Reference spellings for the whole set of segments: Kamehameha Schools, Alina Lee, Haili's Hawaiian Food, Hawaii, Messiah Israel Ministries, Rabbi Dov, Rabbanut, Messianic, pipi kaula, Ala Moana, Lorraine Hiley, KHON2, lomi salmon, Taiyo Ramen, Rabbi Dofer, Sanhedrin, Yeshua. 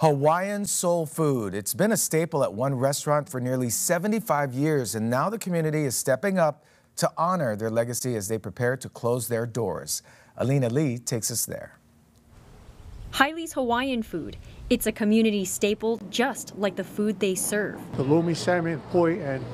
Hawaiian soul food. It's been a staple at one restaurant for nearly 75 years, and now the community is stepping up to honor their legacy as they prepare to close their doors. Alina Lee takes us there. Haili's Hawaiian Food. It's a community staple just like the food they serve. The lomi salmon, poi, and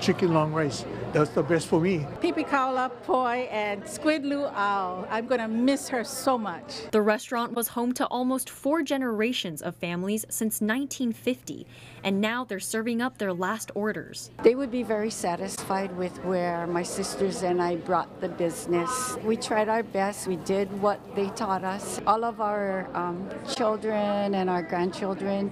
chicken long rice. That's the best for me. Pipi kaula, poi, and squid luau. I'm going to miss her so much. The restaurant was home to almost 4 generations of families since 1950, and now they're serving up their last orders. They would be very satisfied with where my sisters and I brought the business. We tried our best. We did what they taught us. All of our children and our grandchildren,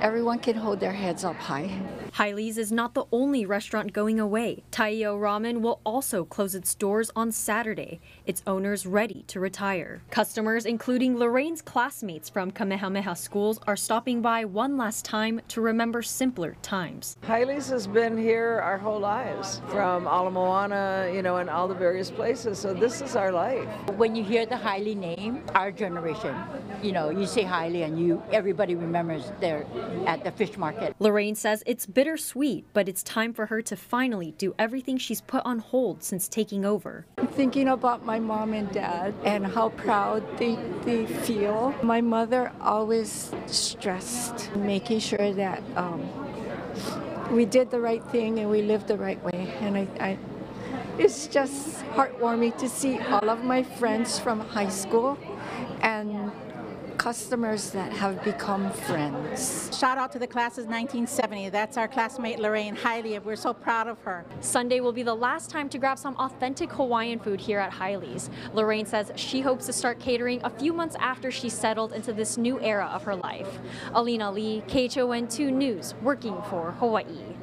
everyone can hold their heads up high. Haili's is not the only restaurant going away. Taiyo Ramen will also close its doors on Saturday, its owners ready to retire. Customers, including Lorraine's classmates from Kamehameha Schools, are stopping by one last time to remember simpler times. Haili's has been here our whole lives, from Ala Moana, you know, and all the various places, so this is our life. When you hear the Haile name, our generation, you know, you say Haile and everybody remembers their at the fish market. Lorraine says it's bittersweet, but it's time for her to finally do everything she's put on hold since taking over. I'm thinking about my mom and dad and how proud they feel. My mother always stressed making sure that we did the right thing and we lived the right way. And it's just heartwarming to see all of my friends from high school and customers that have become friends. Shout out to the class of 1970. That's our classmate Lorraine Hiley. We're so proud of her. Sunday will be the last time to grab some authentic Hawaiian food here at Haili's. Lorraine says she hopes to start catering a few months after she's settled into this new era of her life. Alina Lee, KHON2 News, working for Hawaii.